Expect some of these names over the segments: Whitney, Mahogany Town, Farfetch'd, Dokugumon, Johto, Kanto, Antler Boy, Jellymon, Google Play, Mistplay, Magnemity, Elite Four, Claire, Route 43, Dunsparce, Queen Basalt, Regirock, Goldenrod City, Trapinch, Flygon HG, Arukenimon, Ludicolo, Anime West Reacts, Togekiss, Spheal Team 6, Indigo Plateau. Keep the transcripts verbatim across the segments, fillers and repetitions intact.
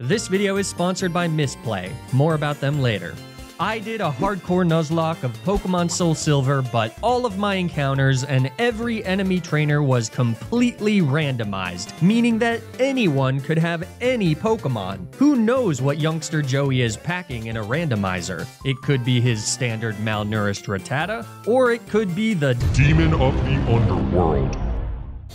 This video is sponsored by Mistplay. More about them later. I did a hardcore Nuzlocke of Pokemon SoulSilver, but all of my encounters and every enemy trainer was completely randomized, meaning that anyone could have any Pokemon. Who knows what youngster Joey is packing in a randomizer? It could be his standard malnourished Rattata, or it could be the Demon of the Underworld.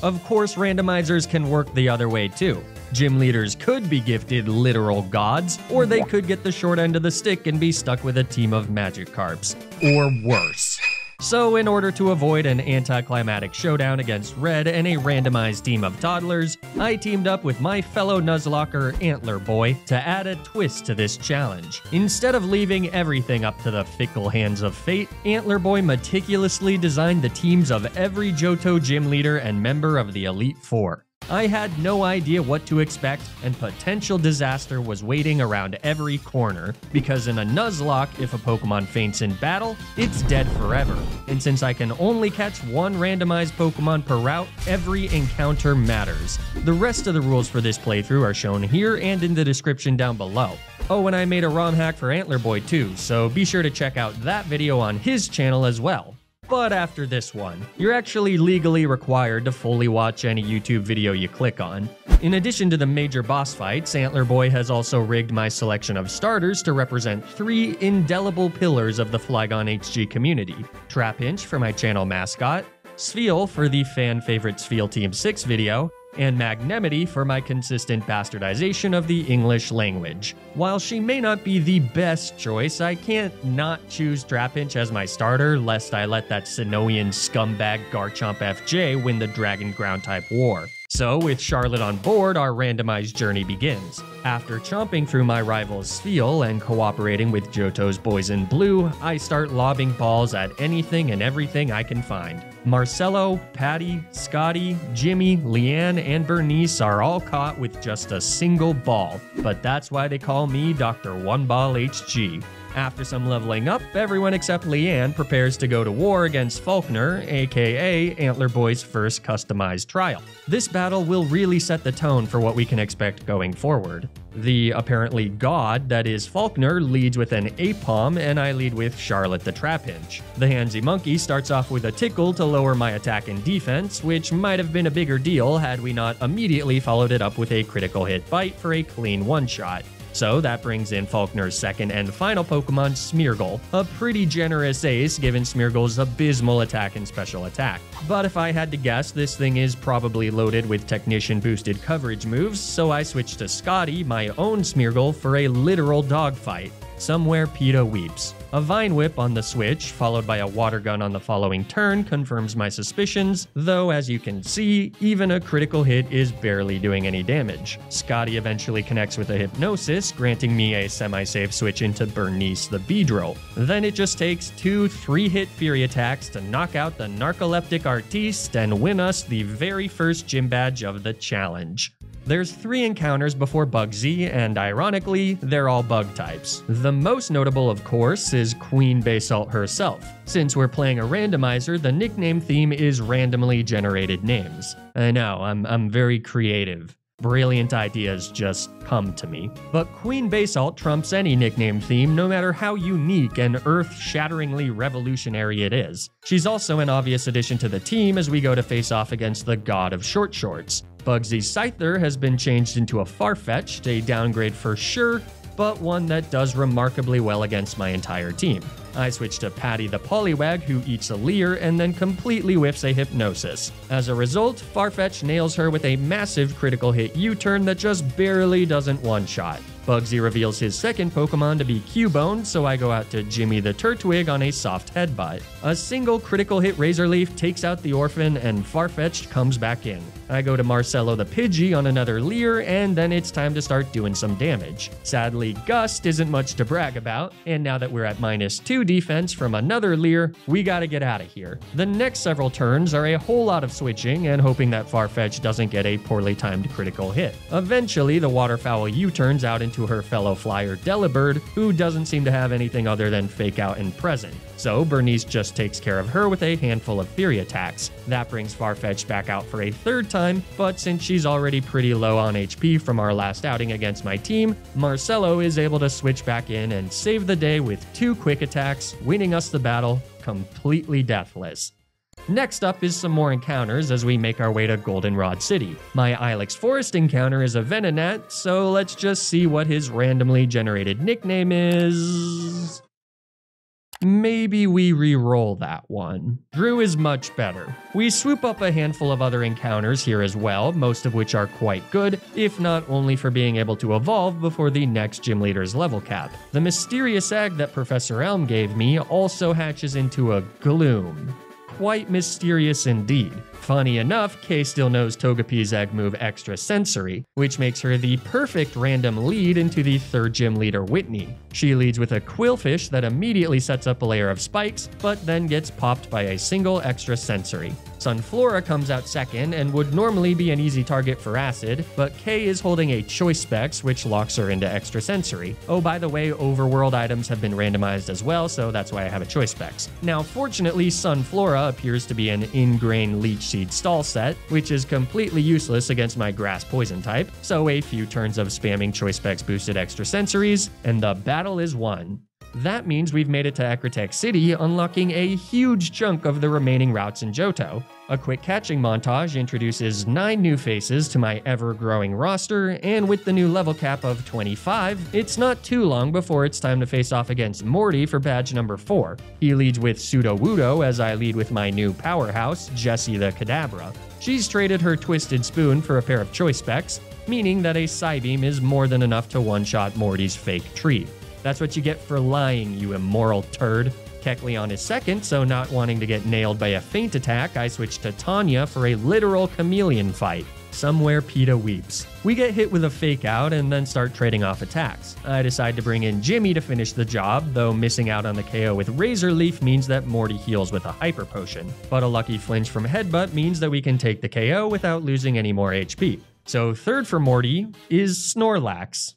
Of course, randomizers can work the other way too. Gym leaders could be gifted literal gods, or they could get the short end of the stick and be stuck with a team of Magikarps. Or worse. So in order to avoid an anticlimactic showdown against Red and a randomized team of toddlers, I teamed up with my fellow Nuzlocker Antler Boy to add a twist to this challenge. Instead of leaving everything up to the fickle hands of fate, Antler Boy meticulously designed the teams of every Johto gym leader and member of the Elite Four. I had no idea what to expect, and potential disaster was waiting around every corner, because in a Nuzlocke, if a Pokemon faints in battle, it's dead forever. And since I can only catch one randomized Pokemon per route, every encounter matters. The rest of the rules for this playthrough are shown here and in the description down below. Oh, and I made a ROM hack for Antler Boy too, so be sure to check out that video on his channel as well. But after this one, you're actually legally required to fully watch any YouTube video you click on. In addition to the major boss fights, Antler Boy has also rigged my selection of starters to represent three indelible pillars of the Flygon H G community. Trapinch for my channel mascot, Spheal for the fan-favorite Spheal Team six video, and Magnemity for my consistent bastardization of the English language. While she may not be the best choice, I can't not choose Trapinch as my starter, lest I let that Sinnohian scumbag Garchomp F J win the Dragon Ground-type war. So, with Charlotte on board, our randomized journey begins. After chomping through my rival's Spheal and cooperating with Johto's Boys in Blue, I start lobbing balls at anything and everything I can find. Marcelo, Patty, Scotty, Jimmy, Leanne, and Bernice are all caught with just a single ball, but that's why they call me Doctor One Ball H G. After some leveling up, everyone except Leanne prepares to go to war against Faulkner, aka Antler Boy's first customized trial. This battle will really set the tone for what we can expect going forward. The apparently god that is Faulkner leads with an Apom, and I lead with Charlotte the Trapinch. The handsy monkey starts off with a tickle to lower my attack and defense, which might have been a bigger deal had we not immediately followed it up with a critical hit bite for a clean one-shot. So that brings in Faulkner's second and final Pokemon, Smeargle, a pretty generous ace given Smeargle's abysmal attack and special attack. But if I had to guess, this thing is probably loaded with technician-boosted coverage moves, so I switched to Scotty, my own Smeargle, for a literal dogfight. Somewhere PETA weeps. A Vine Whip on the switch, followed by a Water Gun on the following turn, confirms my suspicions, though as you can see, even a critical hit is barely doing any damage. Scotty eventually connects with a Hypnosis, granting me a semi-safe switch into Bernice the Beedrill. Then it just takes two three-hit Fury attacks to knock out the Narcoleptic Artiste and win us the very first gym badge of the challenge. There's three encounters before Bugsy, and ironically, they're all bug types. The most notable, of course, is Queen Basalt herself. Since we're playing a randomizer, the nickname theme is randomly generated names. I know, I'm, I'm very creative. Brilliant ideas just come to me. But Queen Basalt trumps any nickname theme, no matter how unique and earth-shatteringly revolutionary it is. She's also an obvious addition to the team as we go to face off against the God of Short Shorts. Bugsy's Scyther has been changed into a Farfetch'd, a downgrade for sure, but one that does remarkably well against my entire team. I switch to Patty the Poliwag, who eats a Leer and then completely whiffs a Hypnosis. As a result, Farfetch'd nails her with a massive critical hit U-turn that just barely doesn't one-shot. Bugsy reveals his second Pokemon to be Cubone, so I go out to Jimmy the Turtwig on a soft headbutt. A single critical hit Razor Leaf takes out the Orphan, and Farfetch'd comes back in. I go to Marcelo the Pidgey on another Leer, and then it's time to start doing some damage. Sadly, Gust isn't much to brag about, and now that we're at minus two defense from another Leer, we gotta get out of here. The next several turns are a whole lot of switching and hoping that Farfetch'd doesn't get a poorly timed critical hit. Eventually, the Waterfowl U-turns out into her fellow flyer Delibird, who doesn't seem to have anything other than Fake Out and Present. So Bernice just takes care of her with a handful of Fury attacks. That brings Farfetch'd back out for a third time, time, but since she's already pretty low on H P from our last outing against my team, Marcelo is able to switch back in and save the day with two quick attacks, winning us the battle completely deathless. Next up is some more encounters as we make our way to Goldenrod City. My Ilex Forest encounter is a Venonat, so let's just see what his randomly generated nickname is. Maybe we re-roll that one. Drew is much better. We swoop up a handful of other encounters here as well, most of which are quite good, if not only for being able to evolve before the next gym leader's level cap. The mysterious egg that Professor Elm gave me also hatches into a Gloom. Quite mysterious indeed. Funny enough, Kay still knows Togepi's egg move Extrasensory, which makes her the perfect random lead into the third gym leader Whitney. She leads with a Quillfish that immediately sets up a layer of spikes, but then gets popped by a single Extrasensory. Sunflora comes out second and would normally be an easy target for Acid, but Kay is holding a Choice Specs, which locks her into Extrasensory. Oh, by the way, overworld items have been randomized as well, so that's why I have a Choice Specs. Now, fortunately, Sunflora appears to be an ingrain leech seed stall set, which is completely useless against my grass poison type, so a few turns of spamming Choice Specs boosted Extrasensories, and the battle is won. That means we've made it to Ecruteak City, unlocking a huge chunk of the remaining routes in Johto. A quick catching montage introduces nine new faces to my ever-growing roster, and with the new level cap of twenty-five, it's not too long before it's time to face off against Morty for badge number four. He leads with Sudowoodo as I lead with my new powerhouse, Jessie the Kadabra. She's traded her Twisted Spoon for a pair of Choice Specs, meaning that a Psybeam is more than enough to one-shot Morty's fake tree. That's what you get for lying, you immoral turd. Kecleon is second, so not wanting to get nailed by a feint attack, I switch to Tanya for a literal chameleon fight. Somewhere PETA weeps. We get hit with a fake out and then start trading off attacks. I decide to bring in Jimmy to finish the job, though missing out on the K O with Razor Leaf means that Morty heals with a Hyper Potion. But a lucky flinch from Headbutt means that we can take the K O without losing any more H P. So third for Morty is Snorlax.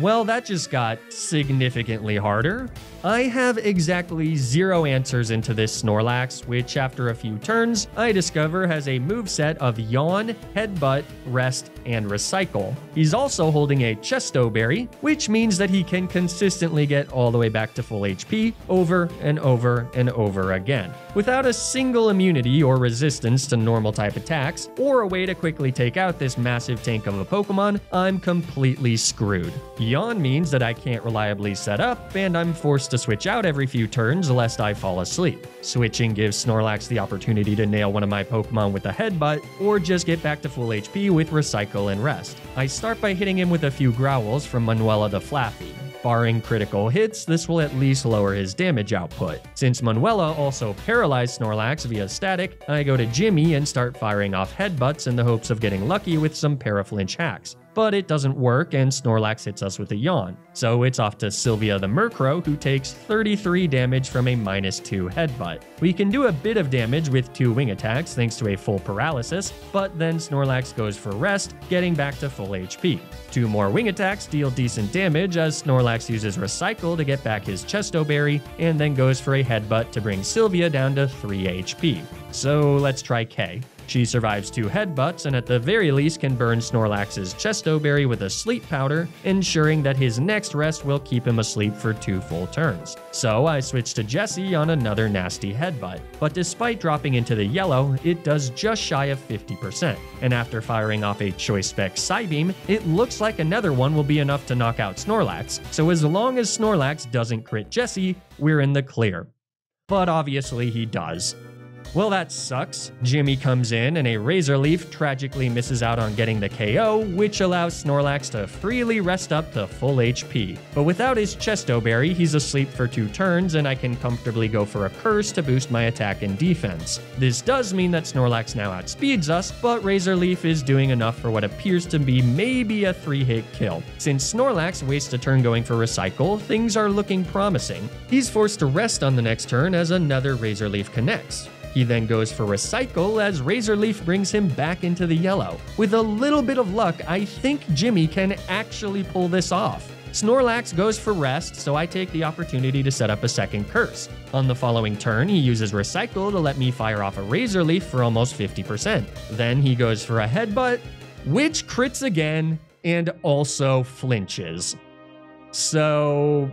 Well, that just got significantly harder. I have exactly zero answers into this Snorlax, which after a few turns, I discover has a moveset of Yawn, Headbutt, Rest, and Recycle. He's also holding a Chesto Berry, which means that he can consistently get all the way back to full H P over and over and over again, without a single immunity or resistance to normal type attacks, or a way to quickly take out this massive tank of a Pokemon. I'm completely screwed. Yawn means that I can't reliably set up, and I'm forced to switch out every few turns lest I fall asleep. Switching gives Snorlax the opportunity to nail one of my Pokemon with a Headbutt, or just get back to full H P with Recycle and Rest. I start by hitting him with a few Growls from Manuela the Flappy. Barring critical hits, this will at least lower his damage output. Since Manuela also paralyzed Snorlax via static, I go to Jimmy and start firing off Headbutts in the hopes of getting lucky with some Paraflinch hacks. But it doesn't work, and Snorlax hits us with a Yawn. So it's off to Sylvia the Murkrow, who takes thirty-three damage from a minus two Headbutt. We can do a bit of damage with two wing attacks thanks to a full Paralysis, but then Snorlax goes for Rest, getting back to full H P. Two more wing attacks deal decent damage as Snorlax uses Recycle to get back his Chesto Berry, and then goes for a Headbutt to bring Sylvia down to three H P. So let's try Kay. She survives two Headbutts and at the very least can burn Snorlax's Chesto Berry with a Sleep Powder, ensuring that his next Rest will keep him asleep for two full turns. So I switch to Jessie on another nasty Headbutt, but despite dropping into the yellow, it does just shy of fifty percent, and after firing off a Choice Spec Psybeam, it looks like another one will be enough to knock out Snorlax, so as long as Snorlax doesn't crit Jessie, we're in the clear. But obviously he does. Well, that sucks. Jimmy comes in and a Razor Leaf tragically misses out on getting the K O, which allows Snorlax to freely rest up to full H P. But without his Chesto Berry, he's asleep for two turns and I can comfortably go for a Curse to boost my attack and defense. This does mean that Snorlax now outspeeds us, but Razor Leaf is doing enough for what appears to be maybe a three-hit kill. Since Snorlax wastes a turn going for Recycle, things are looking promising. He's forced to rest on the next turn as another Razor Leaf connects. He then goes for Recycle as Razor Leaf brings him back into the yellow. With a little bit of luck, I think Jimmy can actually pull this off. Snorlax goes for rest, so I take the opportunity to set up a second curse. On the following turn, he uses Recycle to let me fire off a Razor Leaf for almost fifty percent. Then he goes for a Headbutt, which crits again and also flinches. So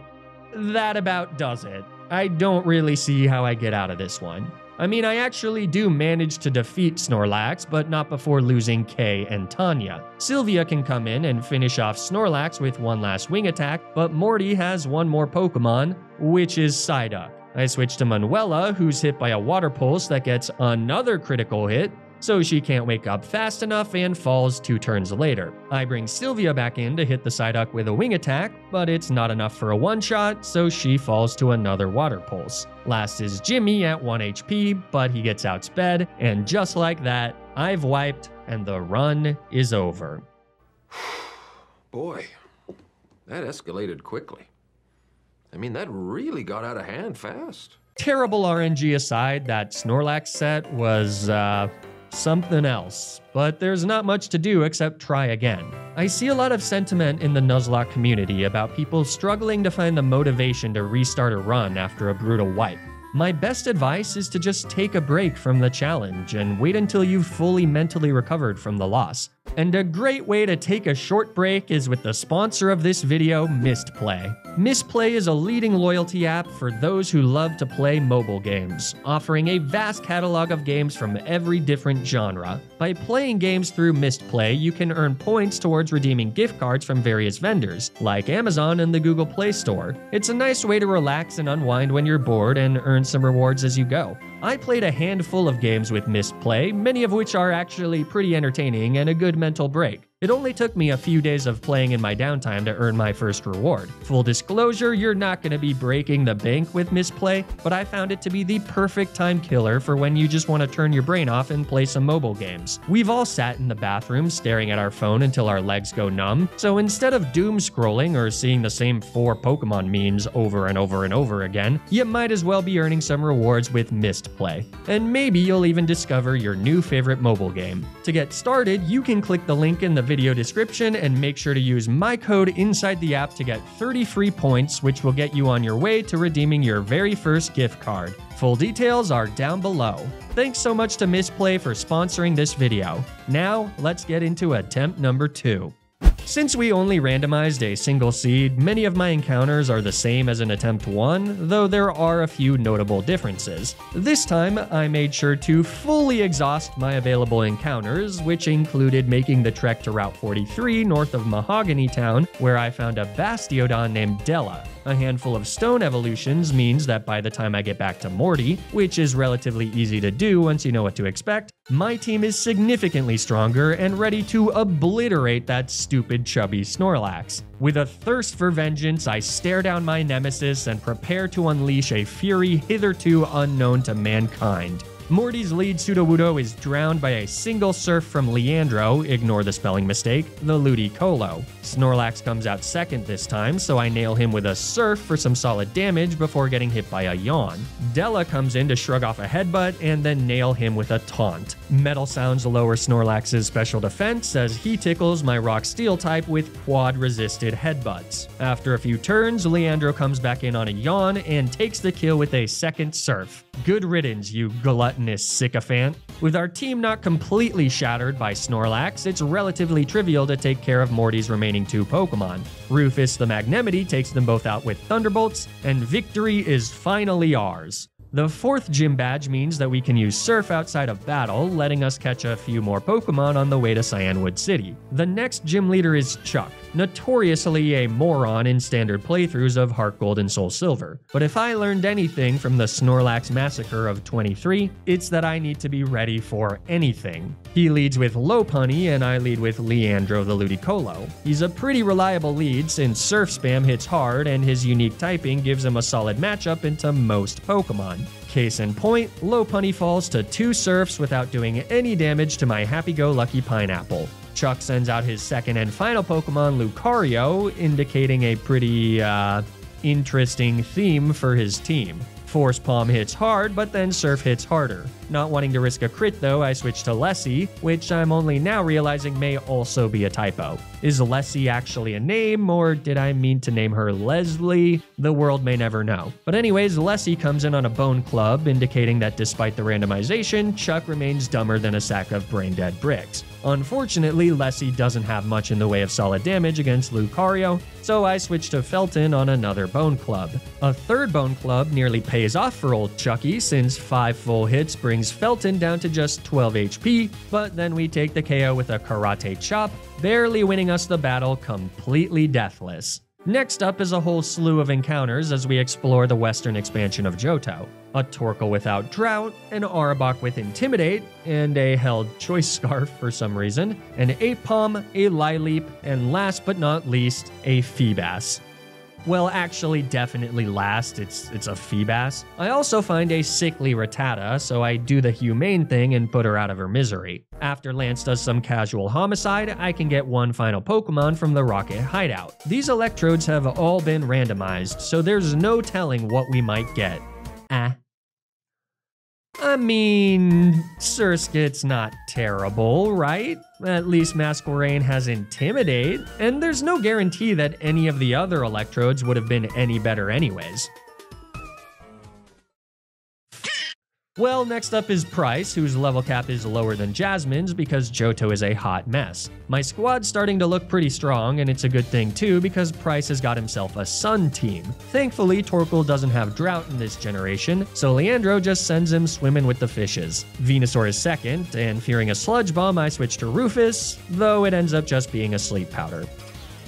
that about does it. I don't really see how I get out of this one. I mean, I actually do manage to defeat Snorlax, but not before losing Kay and Tanya. Sylvia can come in and finish off Snorlax with one last wing attack, but Morty has one more Pokemon, which is Psyduck. I switch to Manuela, who's hit by a Water Pulse that gets another critical hit, so she can't wake up fast enough and falls two turns later. I bring Sylvia back in to hit the Psyduck with a wing attack, but it's not enough for a one-shot, so she falls to another Water Pulse. Last is Jimmy at one H P, but he gets outsped, and just like that, I've wiped, and the run is over. Boy, that escalated quickly. I mean, that really got out of hand fast. Terrible R N G aside, that Snorlax set was, uh... something else, but there's not much to do except try again. I see a lot of sentiment in the Nuzlocke community about people struggling to find the motivation to restart a run after a brutal wipe. My best advice is to just take a break from the challenge and wait until you've fully mentally recovered from the loss. And a great way to take a short break is with the sponsor of this video, Mistplay. Mistplay is a leading loyalty app for those who love to play mobile games, offering a vast catalog of games from every different genre. By playing games through Mistplay, you can earn points towards redeeming gift cards from various vendors, like Amazon and the Google Play Store. It's a nice way to relax and unwind when you're bored and earn some rewards as you go. I played a handful of games with Mistplay, many of which are actually pretty entertaining and a good mental break. It only took me a few days of playing in my downtime to earn my first reward. Full disclosure, you're not going to be breaking the bank with Mistplay, but I found it to be the perfect time killer for when you just want to turn your brain off and play some mobile games. We've all sat in the bathroom staring at our phone until our legs go numb, so instead of doom scrolling or seeing the same four Pokemon memes over and over and over again, you might as well be earning some rewards with Mistplay. And maybe you'll even discover your new favorite mobile game. To get started, you can click the link in the video description and make sure to use my code inside the app to get thirty free points, which will get you on your way to redeeming your very first gift card. Full details are down below. Thanks so much to Mistplay for sponsoring this video. Now, let's get into attempt number two. Since we only randomized a single seed, many of my encounters are the same as in attempt one, though there are a few notable differences. This time, I made sure to fully exhaust my available encounters, which included making the trek to Route forty-three north of Mahogany Town, where I found a Bastiodon named Della. A handful of stone evolutions means that by the time I get back to Morty, which is relatively easy to do once you know what to expect, my team is significantly stronger and ready to obliterate that stupid chubby Snorlax. With a thirst for vengeance, I stare down my nemesis and prepare to unleash a fury hitherto unknown to mankind. Morty's lead Sudowoodo is drowned by a single surf from Leandro, ignore the spelling mistake, the Ludicolo. Snorlax comes out second this time, so I nail him with a surf for some solid damage before getting hit by a yawn. Della comes in to shrug off a headbutt and then nail him with a taunt. Metal Sounds lower Snorlax's special defense as he tickles my rock steel type with quad-resisted headbutts. After a few turns, Leandro comes back in on a yawn and takes the kill with a second surf. Good riddance, you gluttonous sycophant. With our team not completely shattered by Snorlax, it's relatively trivial to take care of Morty's remaining two Pokemon. Rufus the Magnanimity takes them both out with Thunderbolts, and victory is finally ours. The fourth gym badge means that we can use Surf outside of battle, letting us catch a few more Pokemon on the way to Cyanwood City. The next gym leader is Chuck, notoriously a moron in standard playthroughs of HeartGold and SoulSilver. But if I learned anything from the Snorlax Massacre of twenty-three, it's that I need to be ready for anything. He leads with Lopunny and I lead with Leandro the Ludicolo. He's a pretty reliable lead since Surf spam hits hard and his unique typing gives him a solid matchup into most Pokemon. Case in point, Lopunny falls to two surfs without doing any damage to my happy-go-lucky pineapple. Chuck sends out his second and final Pokemon, Lucario, indicating a pretty, uh, interesting theme for his team. Force Palm hits hard, but then Surf hits harder. Not wanting to risk a crit though, I switched to Lessee, which I'm only now realizing may also be a typo. Is Lessee actually a name, or did I mean to name her Leslie? The world may never know. But anyways, Lessee comes in on a Bone Club, indicating that despite the randomization, Chuck remains dumber than a sack of brain-dead bricks. Unfortunately, Lessee doesn't have much in the way of solid damage against Lucario, so I switch to Felton on another Bone Club. A third Bone Club nearly pays off for old Chucky, since five full hits brings Felton down to just twelve H P, but then we take the K O with a Karate Chop, barely winning us the battle completely deathless. Next up is a whole slew of encounters as we explore the western expansion of Johto. A Torkoal without Drought, an Arbok with Intimidate, and a held Choice Scarf for some reason, an Apom, a Lileep, and last but not least, a Feebas. Well, actually, definitely last, it's it's a Feebas. I also find a sickly Rattata, so I do the humane thing and put her out of her misery. After Lance does some casual homicide, I can get one final Pokemon from the Rocket Hideout. These electrodes have all been randomized, so there's no telling what we might get. Ah. I mean, Surskit's not terrible, right? At least Masquerain has Intimidate, and there's no guarantee that any of the other electrodes would have been any better anyways. Well, next up is Pryce, whose level cap is lower than Jasmine's because Johto is a hot mess. My squad's starting to look pretty strong, and it's a good thing too because Pryce has got himself a Sun team. Thankfully, Torkoal doesn't have Drought in this generation, so Leandro just sends him swimming with the fishes. Venusaur is second, and fearing a Sludge Bomb, I switch to Rufus, though it ends up just being a Sleep Powder.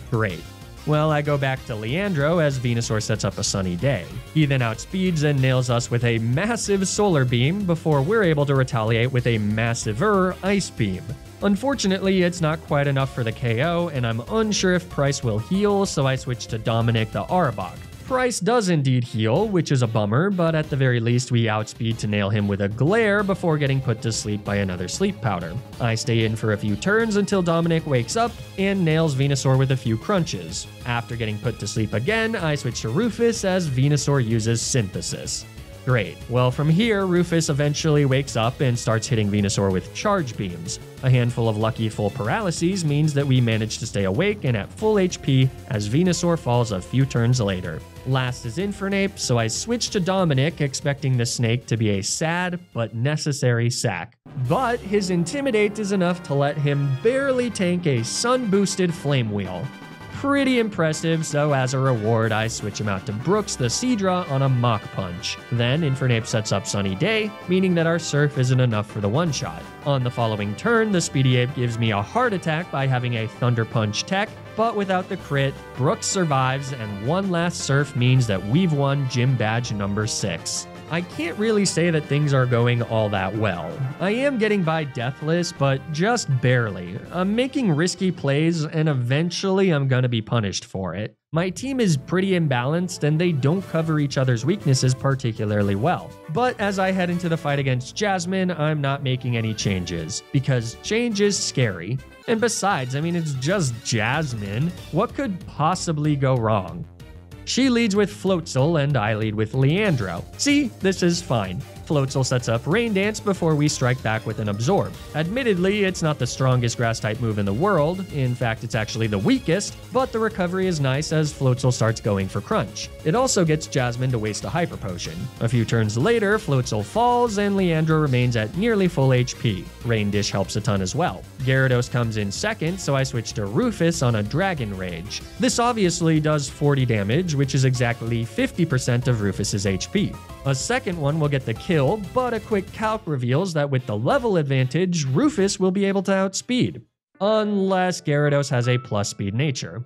Great. Well, I go back to Leandro as Venusaur sets up a sunny day. He then outspeeds and nails us with a massive solar beam before we're able to retaliate with a massiver ice beam. Unfortunately, it's not quite enough for the K O, and I'm unsure if Pryce will heal, so I switch to Dominic the Arbok. Pryce does indeed heal, which is a bummer, but at the very least we outspeed to nail him with a glare before getting put to sleep by another sleep powder. I stay in for a few turns until Dominic wakes up and nails Venusaur with a few crunches. After getting put to sleep again, I switch to Rufus as Venusaur uses Synthesis. Great. Well, from here, Rufus eventually wakes up and starts hitting Venusaur with charge beams. A handful of lucky full paralyses means that we manage to stay awake and at full H P as Venusaur falls a few turns later. Last is Infernape, so I switch to Dominic, expecting the snake to be a sad but necessary sack. But his Intimidate is enough to let him barely tank a sun-boosted Flame Wheel. Pretty impressive, so as a reward, I switch him out to Brooks the Seadra on a Mach Punch. Then, Infernape sets up Sunny Day, meaning that our Surf isn't enough for the one-shot. On the following turn, the Speedy Ape gives me a heart attack by having a Thunder Punch tech, but without the crit, Brooks survives, and one last Surf means that we've won Gym Badge number six. I can't really say that things are going all that well. I am getting by deathless, but just barely. I'm making risky plays, and eventually I'm gonna be punished for it. My team is pretty imbalanced, and they don't cover each other's weaknesses particularly well. But as I head into the fight against Jasmine, I'm not making any changes, because change is scary. And besides, I mean, it's just Jasmine. What could possibly go wrong? She leads with Floatzel, and I lead with Leandro. See, this is fine. Floatzel sets up Rain Dance before we strike back with an Absorb. Admittedly, it's not the strongest grass-type move in the world, in fact it's actually the weakest, but the recovery is nice as Floatzel starts going for Crunch. It also gets Jasmine to waste a Hyper Potion. A few turns later, Floatzel falls and Leandro remains at nearly full H P. Rain Dish helps a ton as well. Gyarados comes in second, so I switch to Rufus on a Dragon Rage. This obviously does forty damage, which is exactly fifty percent of Rufus's H P. A second one will get the kill, but a quick calc reveals that with the level advantage, Rufus will be able to outspeed. Unless Gyarados has a plus speed nature.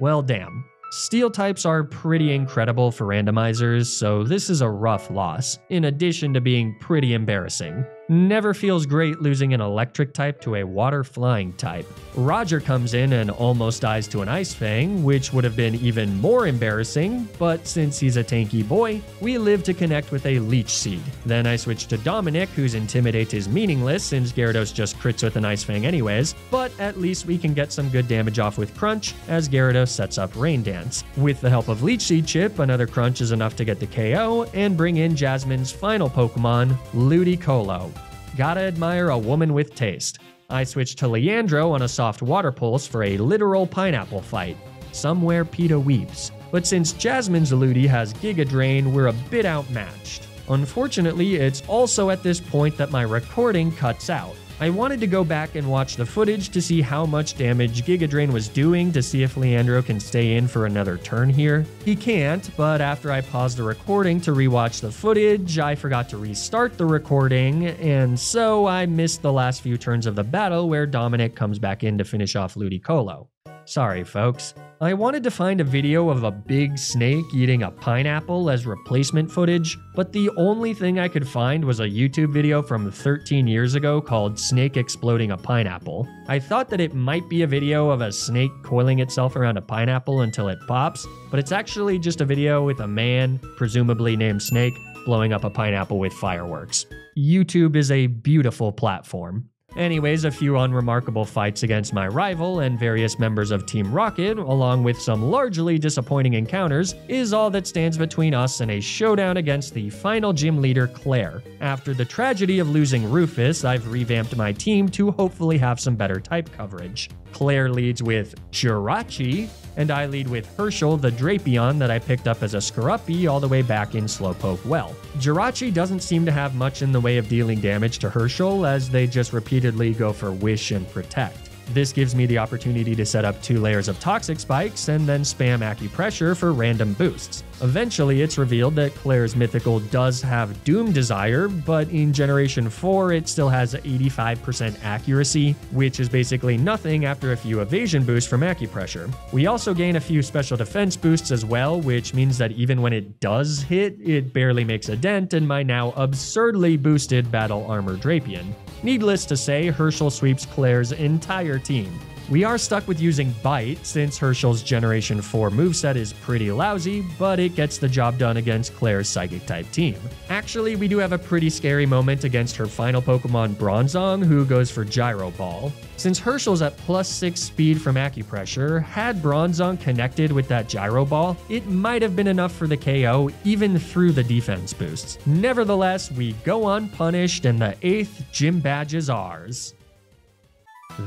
Well, damn. Steel types are pretty incredible for randomizers, so this is a rough loss, in addition to being pretty embarrassing. Never feels great losing an electric type to a water flying type. Roger comes in and almost dies to an Ice Fang, which would have been even more embarrassing, but since he's a tanky boy, we live to connect with a Leech Seed. Then I switch to Dominic, whose Intimidate is meaningless since Gyarados just crits with an Ice Fang anyways, but at least we can get some good damage off with Crunch as Gyarados sets up Rain Dance. With the help of Leech Seed Chip, another Crunch is enough to get the K O and bring in Jasmine's final Pokemon, Ludicolo. Gotta admire a woman with taste. I switched to Leandro on a soft water pulse for a literal pineapple fight. Somewhere PETA weeps. But since Jasmine's Ludi has Giga Drain, we're a bit outmatched. Unfortunately, it's also at this point that my recording cuts out. I wanted to go back and watch the footage to see how much damage Giga Drain was doing to see if Leandro can stay in for another turn here. He can't, but after I paused the recording to rewatch the footage, I forgot to restart the recording, and so I missed the last few turns of the battle where Dominic comes back in to finish off Ludicolo. Sorry, folks. I wanted to find a video of a big snake eating a pineapple as replacement footage, but the only thing I could find was a YouTube video from thirteen years ago called Snake Exploding a Pineapple. I thought that it might be a video of a snake coiling itself around a pineapple until it pops, but it's actually just a video with a man, presumably named Snake, blowing up a pineapple with fireworks. YouTube is a beautiful platform. Anyways, a few unremarkable fights against my rival and various members of Team Rocket, along with some largely disappointing encounters, is all that stands between us and a showdown against the final gym leader, Claire. After the tragedy of losing Rufus, I've revamped my team to hopefully have some better type coverage. Claire leads with Jirachi, and I lead with Herschel the Drapion that I picked up as a Skorupi all the way back in Slowpoke Well. Jirachi doesn't seem to have much in the way of dealing damage to Herschel as they just repeatedly go for Wish and Protect. This gives me the opportunity to set up two layers of Toxic Spikes and then spam Acupressure for random boosts. Eventually, it's revealed that Claire's Mythical does have Doom Desire, but in Generation four, it still has eighty-five percent accuracy, which is basically nothing after a few evasion boosts from Acupressure. We also gain a few special defense boosts as well, which means that even when it does hit, it barely makes a dent in my now absurdly boosted Battle Armor Drapion. Needless to say, Herschel sweeps Claire's entire team. We are stuck with using Bite since Herschel's Generation four moveset is pretty lousy, but it gets the job done against Claire's Psychic-type team. Actually, we do have a pretty scary moment against her final Pokemon Bronzong, who goes for Gyro Ball. Since Herschel's at plus six speed from Acupressure, had Bronzong connected with that Gyro Ball, it might have been enough for the K O even through the defense boosts. Nevertheless, we go unpunished and the eighth gym badge is ours.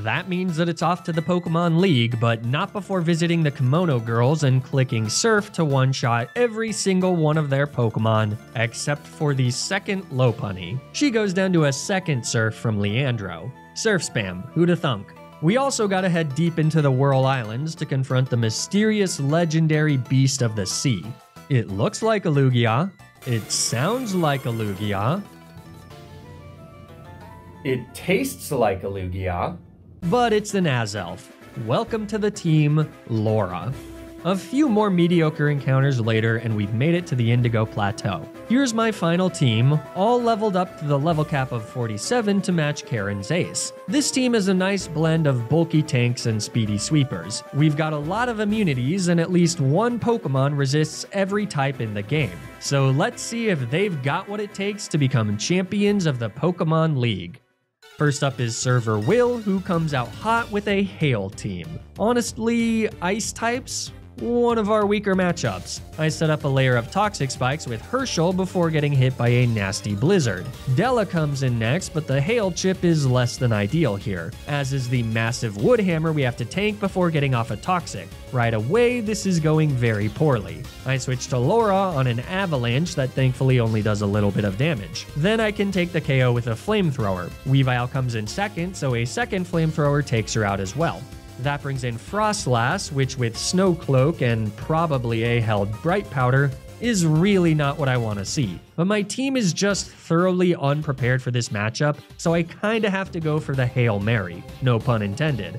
That means that it's off to the Pokemon League, but not before visiting the Kimono Girls and clicking Surf to one-shot every single one of their Pokemon, except for the second Lopunny. She goes down to a second Surf from Leandro. Surf spam, who'da thunk. We also gotta head deep into the Whirl Islands to confront the mysterious legendary beast of the sea. It looks like a Lugia. It sounds like a Lugia. It tastes like a Lugia. But it's the Nazelf. Welcome to the team, Laura. A few more mediocre encounters later and we've made it to the Indigo Plateau. Here's my final team, all leveled up to the level cap of forty-seven to match Karen's ace. This team is a nice blend of bulky tanks and speedy sweepers. We've got a lot of immunities and at least one Pokemon resists every type in the game. So let's see if they've got what it takes to become champions of the Pokemon League. First up is Server Will, who comes out hot with a Hail team. Honestly, Ice types? One of our weaker matchups. I set up a layer of Toxic Spikes with Herschel before getting hit by a nasty blizzard. Della comes in next, but the Hail chip is less than ideal here, as is the massive Wood Hammer we have to tank before getting off a Toxic. Right away, this is going very poorly. I switch to Laura on an Avalanche that thankfully only does a little bit of damage. Then I can take the K O with a Flamethrower. Weavile comes in second, so a second Flamethrower takes her out as well. That brings in Frostlass, which with Snow Cloak and probably a held Bright Powder, is really not what I want to see. But my team is just thoroughly unprepared for this matchup, so I kinda have to go for the Hail Mary, no pun intended.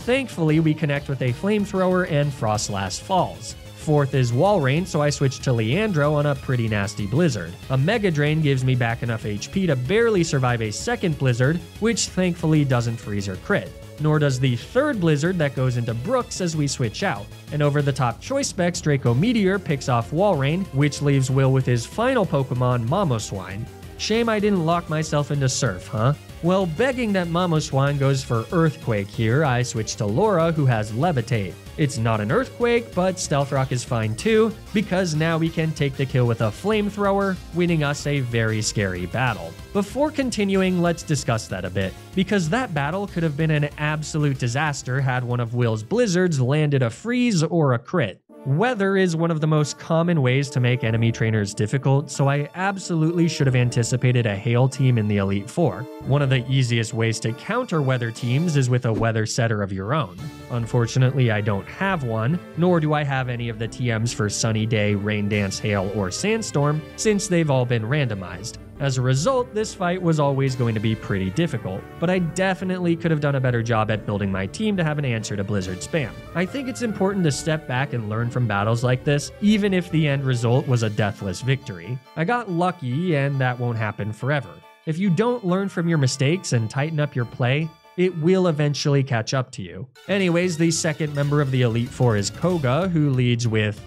Thankfully, we connect with a Flamethrower and Frostlass falls. Fourth is Walrein, so I switched to Leandro on a pretty nasty blizzard. A Mega Drain gives me back enough H P to barely survive a second blizzard, which thankfully doesn't freeze or crit. Nor does the third blizzard that goes into Brooks as we switch out. And over the top choice specs, Draco Meteor picks off Walrein, which leaves Will with his final Pokemon, Mamoswine. Shame I didn't lock myself into Surf, huh? Well, begging that Mamoswine goes for Earthquake here, I switch to Laura, who has Levitate. It's not an Earthquake, but Stealth Rock is fine too, because now we can take the kill with a Flamethrower, winning us a very scary battle. Before continuing, let's discuss that a bit, because that battle could have been an absolute disaster had one of Will's blizzards landed a freeze or a crit. Weather is one of the most common ways to make enemy trainers difficult, so I absolutely should have anticipated a hail team in the Elite Four. One of the easiest ways to counter weather teams is with a weather setter of your own. Unfortunately, I don't have one, nor do I have any of the T Ms for Sunny Day, Rain Dance, Hail, or Sandstorm, since they've all been randomized. As a result, this fight was always going to be pretty difficult, but I definitely could have done a better job at building my team to have an answer to Blizzard spam. I think it's important to step back and learn from battles like this, even if the end result was a deathless victory. I got lucky, and that won't happen forever. If you don't learn from your mistakes and tighten up your play, it will eventually catch up to you. Anyways, the second member of the Elite Four is Koga, who leads with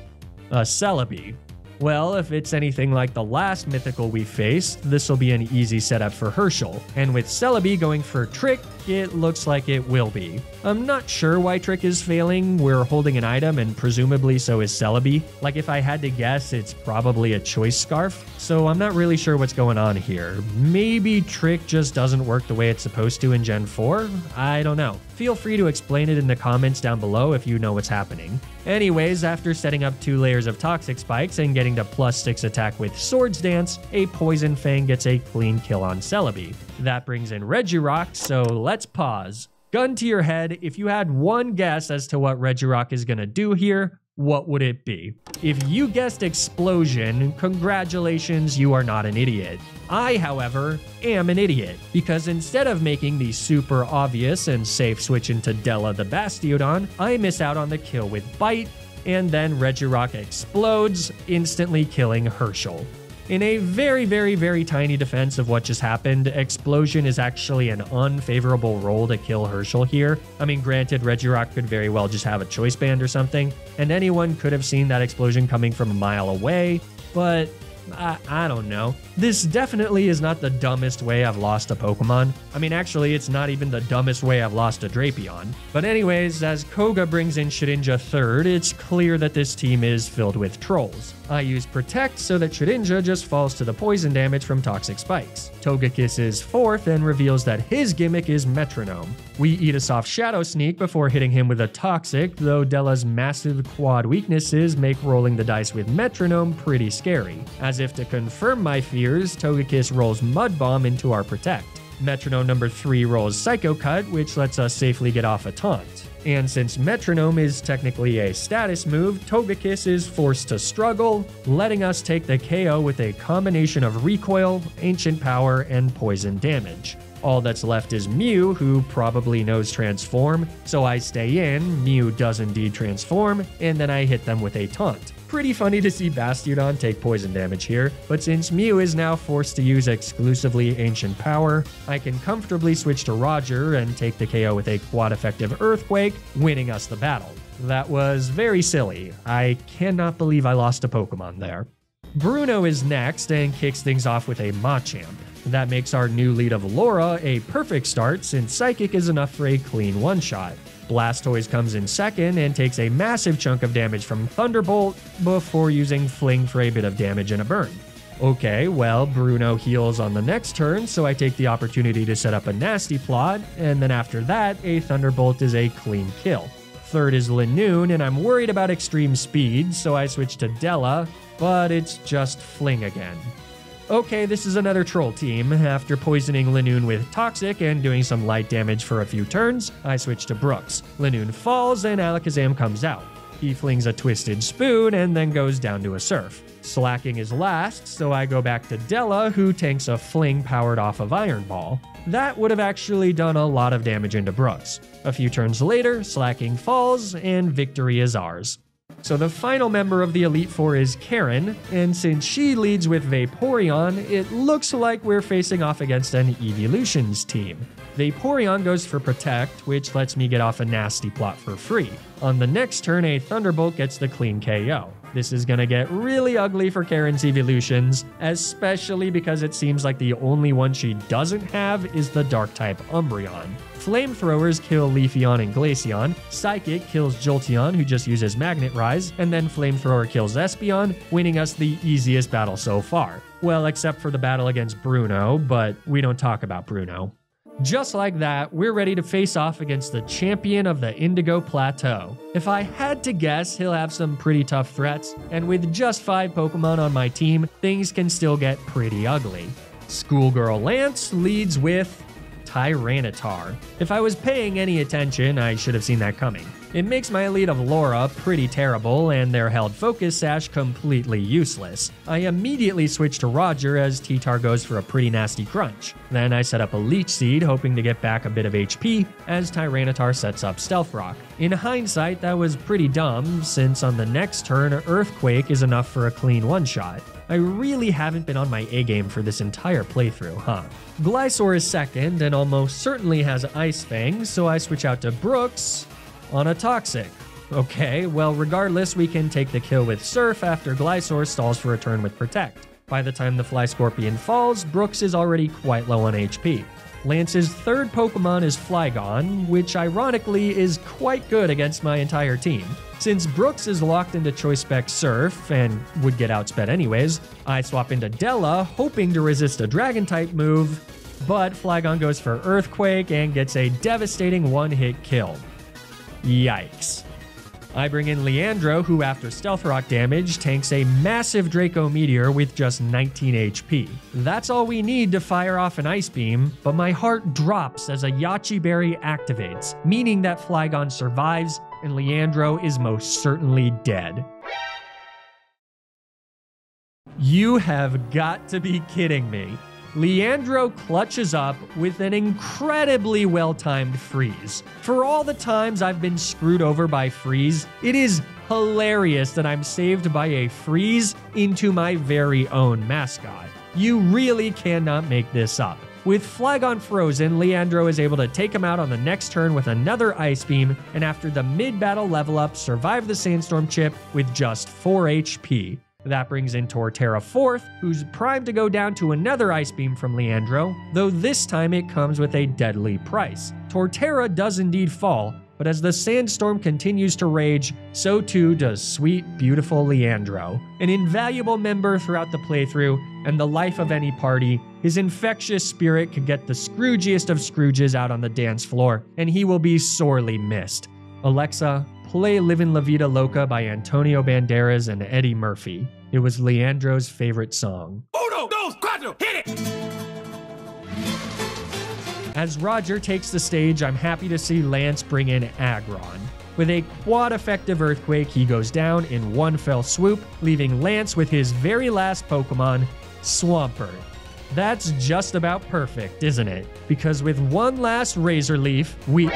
a Celebi. Well, if it's anything like the last mythical we faced, this will be an easy setup for Herschel, and with Celebi going for Trick, it looks like it will be. I'm not sure why Trick is failing, we're holding an item and presumably so is Celebi. Like if I had to guess, it's probably a Choice Scarf, so I'm not really sure what's going on here. Maybe Trick just doesn't work the way it's supposed to in Gen four? I don't know. Feel free to explain it in the comments down below if you know what's happening. Anyways, after setting up two layers of Toxic Spikes and getting to plus six attack with Swords Dance, a Poison Fang gets a clean kill on Celebi. That brings in Regirock, so let's pause. Gun to your head, if you had one guess as to what Regirock is gonna do here, what would it be? If you guessed Explosion, congratulations, you are not an idiot. I, however, am an idiot, because instead of making the super obvious and safe switch into Della the Bastiodon, I miss out on the kill with Bite, and then Regirock explodes, instantly killing Herschel. In a very, very, very tiny defense of what just happened, Explosion is actually an unfavorable roll to kill Herschel here. I mean, granted, Regirock could very well just have a Choice Band or something, and anyone could have seen that explosion coming from a mile away, but I, I don't know. This definitely is not the dumbest way I've lost a Pokemon. I mean, actually, it's not even the dumbest way I've lost a Drapion. But anyways, as Koga brings in Shedinja third, it's clear that this team is filled with trolls. I use Protect so that Shedinja just falls to the poison damage from Toxic Spikes. Togekiss is fourth and reveals that his gimmick is Metronome. We eat a soft Shadow Sneak before hitting him with a Toxic, though Della's massive quad weaknesses make rolling the dice with Metronome pretty scary. As As if to confirm my fears, Togekiss rolls Mud Bomb into our Protect. Metronome number three rolls Psycho Cut, which lets us safely get off a taunt. And since Metronome is technically a status move, Togekiss is forced to struggle, letting us take the K O with a combination of Recoil, Ancient Power, and Poison damage. All that's left is Mew, who probably knows Transform, so I stay in, Mew does indeed transform, and then I hit them with a taunt. Pretty funny to see Bastiodon take poison damage here, but since Mew is now forced to use exclusively Ancient Power, I can comfortably switch to Roger and take the K O with a quad-effective Earthquake, winning us the battle. That was very silly. I cannot believe I lost a Pokemon there. Bruno is next and kicks things off with a Machamp. That makes our new lead of Laura a perfect start since Psychic is enough for a clean one-shot. Blastoise comes in second and takes a massive chunk of damage from Thunderbolt before using Fling for a bit of damage and a burn. Okay, well, Bruno heals on the next turn, so I take the opportunity to set up a nasty plot, and then after that, a Thunderbolt is a clean kill. Third is Linoone, and I'm worried about extreme speed, so I switch to Della, but it's just Fling again. Okay, this is another troll team. After poisoning Linoone with Toxic and doing some light damage for a few turns, I switch to Brooks. Linoone falls and Alakazam comes out. He flings a Twisted Spoon and then goes down to a Surf. Slacking is last, so I go back to Della, who tanks a Fling powered off of Iron Ball. That would have actually done a lot of damage into Brooks. A few turns later, Slacking falls and victory is ours. So the final member of the Elite Four is Karen, and since she leads with Vaporeon, it looks like we're facing off against an Eeveelution's team. Vaporeon goes for Protect, which lets me get off a nasty plot for free. On the next turn, a Thunderbolt gets the clean K O. This is gonna get really ugly for Karen's Eeveelutions, especially because it seems like the only one she doesn't have is the Dark-type Umbreon. Flamethrowers kill Leafeon and Glaceon, Psychic kills Jolteon, who just uses Magnet Rise, and then Flamethrower kills Espeon, winning us the easiest battle so far. Well, except for the battle against Bruno, but we don't talk about Bruno. Just like that, we're ready to face off against the champion of the Indigo Plateau. If I had to guess, he'll have some pretty tough threats, and with just five Pokemon on my team, things can still get pretty ugly. Schoolgirl Lance leads with Tyranitar. If I was paying any attention, I should have seen that coming. It makes my Elite of Laura pretty terrible and their held Focus Sash completely useless. I immediately switch to Roger as T-Tar goes for a pretty nasty crunch. Then I set up a Leech Seed hoping to get back a bit of H P as Tyranitar sets up Stealth Rock. In hindsight, that was pretty dumb since on the next turn, Earthquake is enough for a clean one-shot. I really haven't been on my A-game for this entire playthrough, huh? Glysaur is second and almost certainly has Ice Fang, so I switch out to Brooks on a Toxic. Okay, well regardless, we can take the kill with Surf after Glysaur stalls for a turn with Protect. By the time the Fly Scorpion falls, Brooks is already quite low on H P. Lance's third Pokemon is Flygon, which ironically is quite good against my entire team. Since Brooks is locked into Choice Spec Surf, and would get outsped anyways, I swap into Della, hoping to resist a Dragon-type move, but Flygon goes for Earthquake and gets a devastating one-hit kill. Yikes. I bring in Leandro, who after Stealth Rock damage, tanks a massive Draco Meteor with just nineteen H P. That's all we need to fire off an Ice Beam, but my heart drops as a Yachi Berry activates, meaning that Flygon survives, and Leandro is most certainly dead. You have got to be kidding me. Leandro clutches up with an incredibly well-timed freeze. For all the times I've been screwed over by freeze, it is hilarious that I'm saved by a freeze into my very own mascot. You really cannot make this up. With Flygon frozen, Leandro is able to take him out on the next turn with another Ice Beam, and after the mid-battle level up, survive the Sandstorm chip with just four H P. That brings in Torterra fourth, who's primed to go down to another Ice Beam from Leandro, though this time it comes with a deadly price. Torterra does indeed fall, but as the Sandstorm continues to rage, so too does sweet, beautiful Leandro. An invaluable member throughout the playthrough and the life of any party, his infectious spirit could get the scroogiest of Scrooges out on the dance floor, and he will be sorely missed. Alexa, play Livin' La Vida Loca by Antonio Banderas and Eddie Murphy. It was Leandro's favorite song. Uno, dos, cuatro, hit it! As Roger takes the stage, I'm happy to see Lance bring in Aggron. With a quad-effective Earthquake, he goes down in one fell swoop, leaving Lance with his very last Pokemon, Swampert. That's just about perfect, isn't it? Because with one last Razor Leaf, we...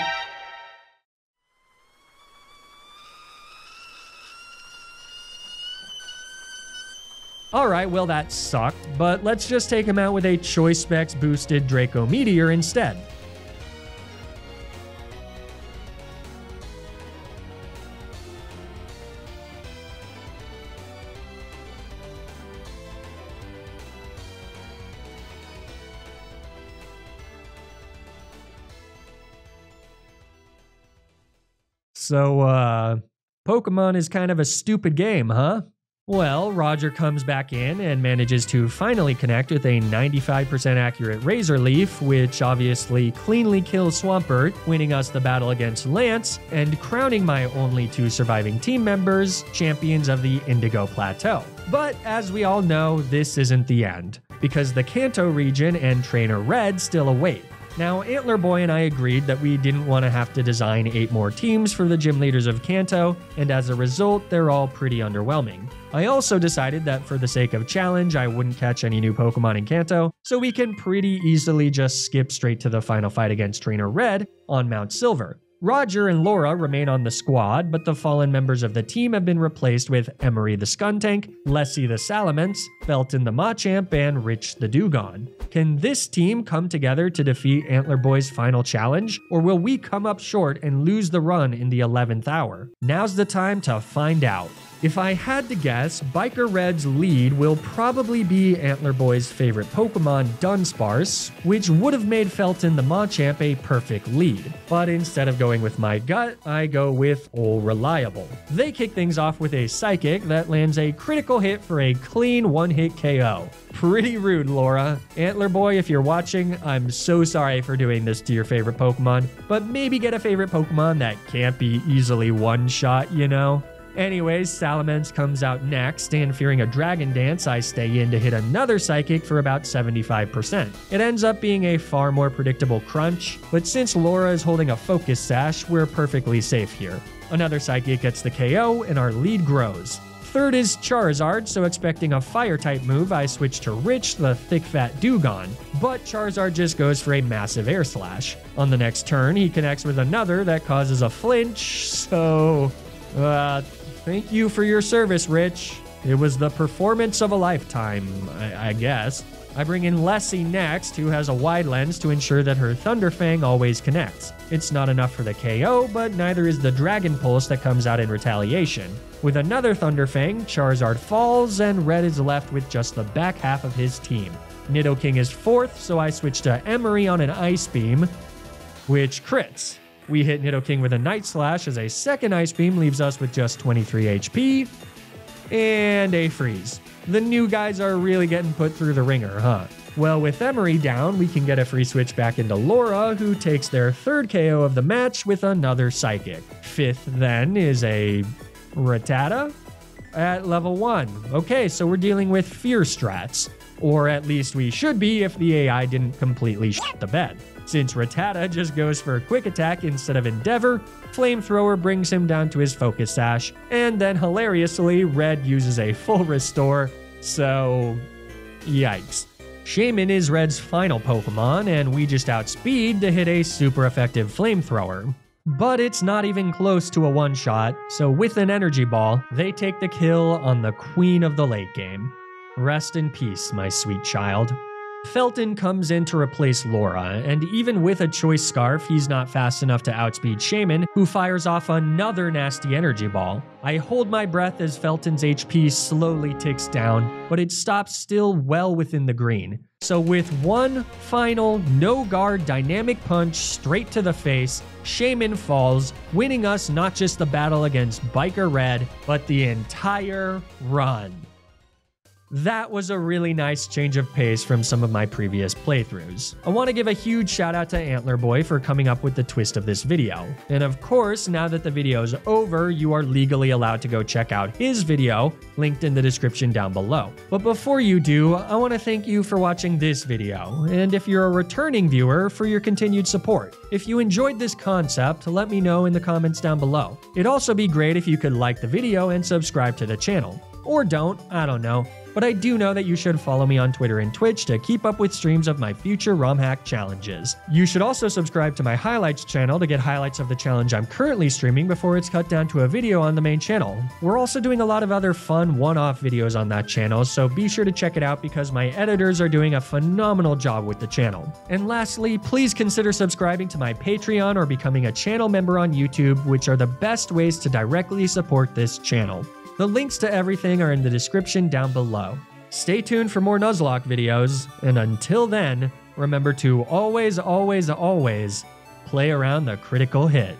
Alright, well that sucked, but let's just take him out with a Choice Specs boosted Draco Meteor instead. So, uh, Pokemon is kind of a stupid game, huh? Well, Roger comes back in and manages to finally connect with a ninety-five percent accurate Razor Leaf, which obviously cleanly kills Swampert, winning us the battle against Lance, and crowning my only two surviving team members, champions of the Indigo Plateau. But as we all know, this isn't the end, because the Kanto region and Trainer Red still await. Now, Antler Boy and I agreed that we didn't want to have to design eight more teams for the gym leaders of Kanto, and as a result, they're all pretty underwhelming. I also decided that for the sake of challenge, I wouldn't catch any new Pokemon in Kanto, so we can pretty easily just skip straight to the final fight against Trainer Red on Mount Silver. Roger and Laura remain on the squad, but the fallen members of the team have been replaced with Emery the Skuntank, Lessie the Salamence, Felton the Machamp, and Rich the Dugong. Can this team come together to defeat Antler Boy's final challenge, or will we come up short and lose the run in the eleventh hour? Now's the time to find out. If I had to guess, Biker Red's lead will probably be Antler Boy's favorite Pokemon, Dunsparce, which would have made Felton the Machamp a perfect lead. But instead of going with my gut, I go with Old Reliable. They kick things off with a Psychic that lands a critical hit for a clean one-hit K O. Pretty rude, Laura. Antler Boy, if you're watching, I'm so sorry for doing this to your favorite Pokemon, but maybe get a favorite Pokemon that can't be easily one-shot, you know? Anyways, Salamence comes out next, and fearing a Dragon Dance, I stay in to hit another Psychic for about seventy-five percent. It ends up being a far more predictable Crunch, but since Laura is holding a Focus Sash, we're perfectly safe here. Another Psychic gets the K O, and our lead grows. Third is Charizard, so expecting a Fire-type move, I switch to Rich, the Thick Fat Dugong, but Charizard just goes for a massive Air Slash. On the next turn, he connects with another that causes a flinch, so... Uh, thank you for your service, Rich. It was the performance of a lifetime, I, I guess. I bring in Lessie next, who has a wide lens to ensure that her Thunder Fang always connects. It's not enough for the K O, but neither is the Dragon Pulse that comes out in retaliation. With another Thunder Fang, Charizard falls, and Red is left with just the back half of his team. Nidoking is fourth, so I switch to Emery on an Ice Beam, which crits. We hit Nidoking with a Night Slash as a second Ice Beam leaves us with just twenty-three H P and a Freeze. The new guys are really getting put through the ringer, huh? Well, with Emery down, we can get a free switch back into Laura, who takes their third K O of the match with another Psychic. Fifth, then, is a Rattata at level one. Okay, so we're dealing with fear strats. Or at least we should be if the A I didn't completely shit the bed. Since Rattata just goes for a Quick Attack instead of Endeavor, Flamethrower brings him down to his Focus Sash, and then hilariously, Red uses a full restore, so... yikes. Shaymin is Red's final Pokemon, and we just outspeed to hit a super effective Flamethrower. But it's not even close to a one-shot, so with an Energy Ball, they take the kill on the Queen of the late game. Rest in peace, my sweet child. Felton comes in to replace Laura, and even with a Choice Scarf, he's not fast enough to outspeed Shaymin, who fires off another nasty Energy Ball. I hold my breath as Felton's H P slowly ticks down, but it stops still well within the green. So with one final, no-guard dynamic punch straight to the face, Shaymin falls, winning us not just the battle against Biker Red, but the entire run. That was a really nice change of pace from some of my previous playthroughs. I want to give a huge shout out to Antler Boy for coming up with the twist of this video. And of course, now that the video is over, you are legally allowed to go check out his video, linked in the description down below. But before you do, I want to thank you for watching this video, and if you're a returning viewer, for your continued support. If you enjoyed this concept, let me know in the comments down below. It'd also be great if you could like the video and subscribe to the channel. Or don't, I don't know. But I do know that you should follow me on Twitter and Twitch to keep up with streams of my future ROM hack challenges. You should also subscribe to my highlights channel to get highlights of the challenge I'm currently streaming before it's cut down to a video on the main channel. We're also doing a lot of other fun one-off videos on that channel, so be sure to check it out because my editors are doing a phenomenal job with the channel. And lastly, please consider subscribing to my Patreon or becoming a channel member on YouTube, which are the best ways to directly support this channel. The links to everything are in the description down below. Stay tuned for more Nuzlocke videos, and until then, remember to always, always, always play around the critical hit.